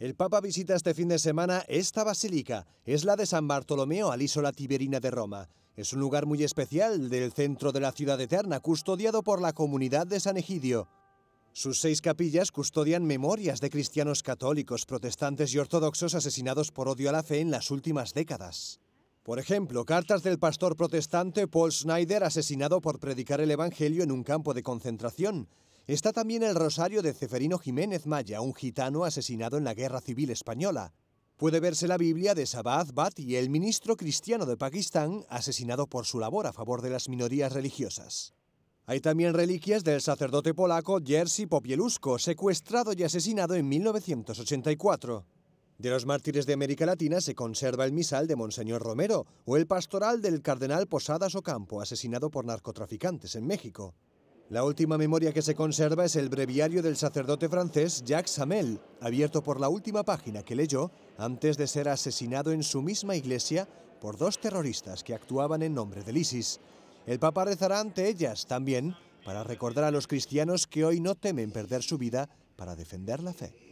El Papa visita este fin de semana esta basílica. Es la de San Bartolomeo al Isola Tiberina de Roma. Es un lugar muy especial del centro de la ciudad eterna, custodiado por la comunidad de San Egidio. Sus 6 capillas custodian memorias de cristianos católicos, protestantes y ortodoxos asesinados por odio a la fe en las últimas décadas. Por ejemplo, cartas del pastor protestante Paul Schneider, asesinado por predicar el evangelio en un campo de concentración. Está también el rosario de Ceferino Jiménez Maya, un gitano asesinado en la Guerra Civil Española. Puede verse la Biblia de Shahbaz Bhatt y el ministro cristiano de Pakistán, asesinado por su labor a favor de las minorías religiosas. Hay también reliquias del sacerdote polaco Jerzy Popiełuszko, secuestrado y asesinado en 1984. De los mártires de América Latina se conserva el misal de Monseñor Romero o el pastoral del cardenal Posadas Ocampo, asesinado por narcotraficantes en México. La última memoria que se conserva es el breviario del sacerdote francés Jacques Hamel, abierto por la última página que leyó antes de ser asesinado en su misma iglesia por 2 terroristas que actuaban en nombre del ISIS. El Papa rezará ante ellas también para recordar a los cristianos que hoy no temen perder su vida para defender la fe.